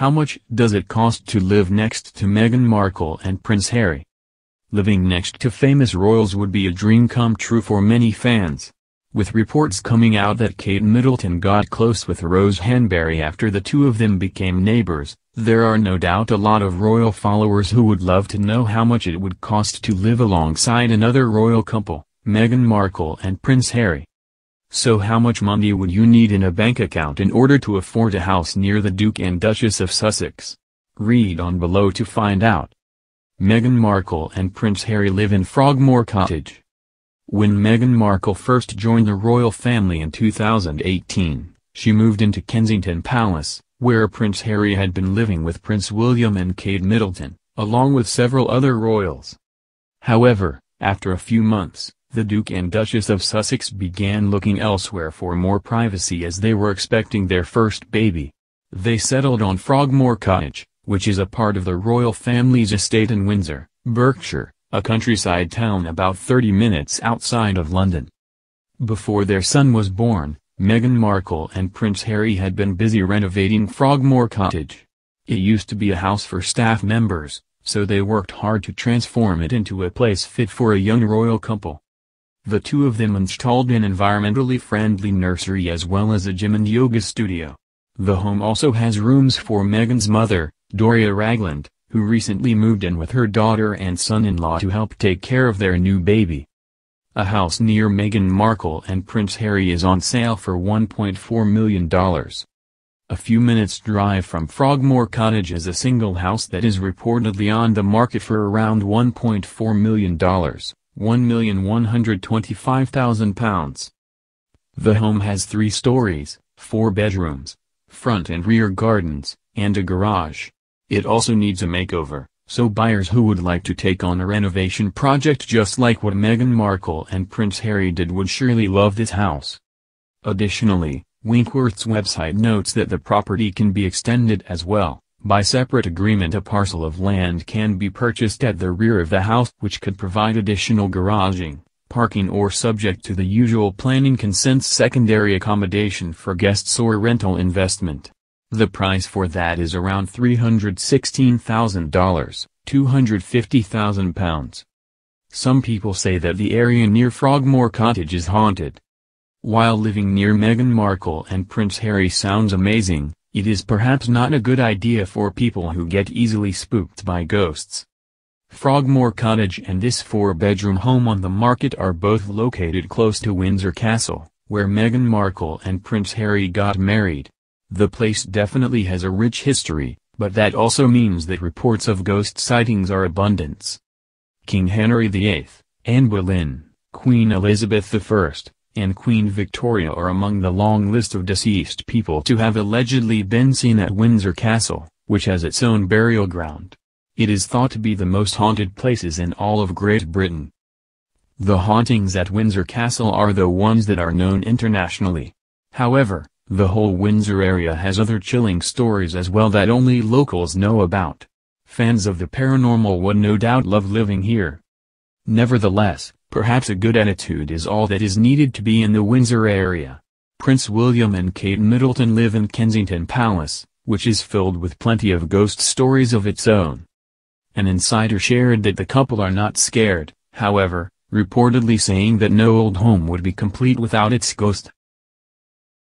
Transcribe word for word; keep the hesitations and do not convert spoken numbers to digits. How much does it cost to live next to Meghan Markle and Prince Harry? Living next to famous royals would be a dream come true for many fans, with reports coming out that Kate Middleton got close with Rose Hanbury after the two of them became neighbors. There are no doubt a lot of royal followers who would love to know how much it would cost to live alongside another royal couple, Meghan Markle and Prince Harry. So how much money would you need in a bank account in order to afford a house near the Duke and Duchess of Sussex? Read on below to find out. Meghan Markle and Prince Harry live in Frogmore Cottage. When Meghan Markle first joined the royal family in two thousand eighteen, she moved into Kensington Palace, where Prince Harry had been living with Prince William and Kate Middleton, along with several other royals. However, after a few months, the Duke and Duchess of Sussex began looking elsewhere for more privacy as they were expecting their first baby. They settled on Frogmore Cottage, which is a part of the royal family's estate in Windsor, Berkshire, a countryside town about thirty minutes outside of London. Before their son was born, Meghan Markle and Prince Harry had been busy renovating Frogmore Cottage. It used to be a house for staff members, so they worked hard to transform it into a place fit for a young royal couple. The two of them installed an environmentally friendly nursery as well as a gym and yoga studio. The home also has rooms for Meghan's mother, Doria Ragland, who recently moved in with her daughter and son-in-law to help take care of their new baby. A house near Meghan Markle and Prince Harry is on sale for one point four million dollars. A few minutes' drive from Frogmore Cottage is a single house that is reportedly on the market for around one point four million dollars. one million one hundred twenty-five thousand pounds. The home has three stories, four bedrooms, front and rear gardens, and a garage. It also needs a makeover, so buyers who would like to take on a renovation project just like what Meghan Markle and Prince Harry did would surely love this house. Additionally, Winkworth's website notes that the property can be extended as well. By separate agreement, a parcel of land can be purchased at the rear of the house which could provide additional garaging, parking, or, subject to the usual planning consents, secondary accommodation for guests or rental investment. The price for that is around three hundred sixteen thousand dollars, two hundred fifty thousand pounds. Some people say that the area near Frogmore Cottage is haunted. While living near Meghan Markle and Prince Harry sounds amazing, it is perhaps not a good idea for people who get easily spooked by ghosts. Frogmore Cottage and this four-bedroom home on the market are both located close to Windsor Castle, where Meghan Markle and Prince Harry got married. The place definitely has a rich history, but that also means that reports of ghost sightings are abundant. King Henry the Eighth, Anne Boleyn, Queen Elizabeth the First, and Queen Victoria are among the long list of deceased people to have allegedly been seen at Windsor Castle, which has its own burial ground. It is thought to be the most haunted places in all of Great Britain. The hauntings at Windsor Castle are the ones that are known internationally. However, the whole Windsor area has other chilling stories as well that only locals know about. Fans of the paranormal would no doubt love living here. Nevertheless, perhaps a good attitude is all that is needed to be in the Windsor area. Prince William and Kate Middleton live in Kensington Palace, which is filled with plenty of ghost stories of its own. An insider shared that the couple are not scared, however, reportedly saying that no old home would be complete without its ghost.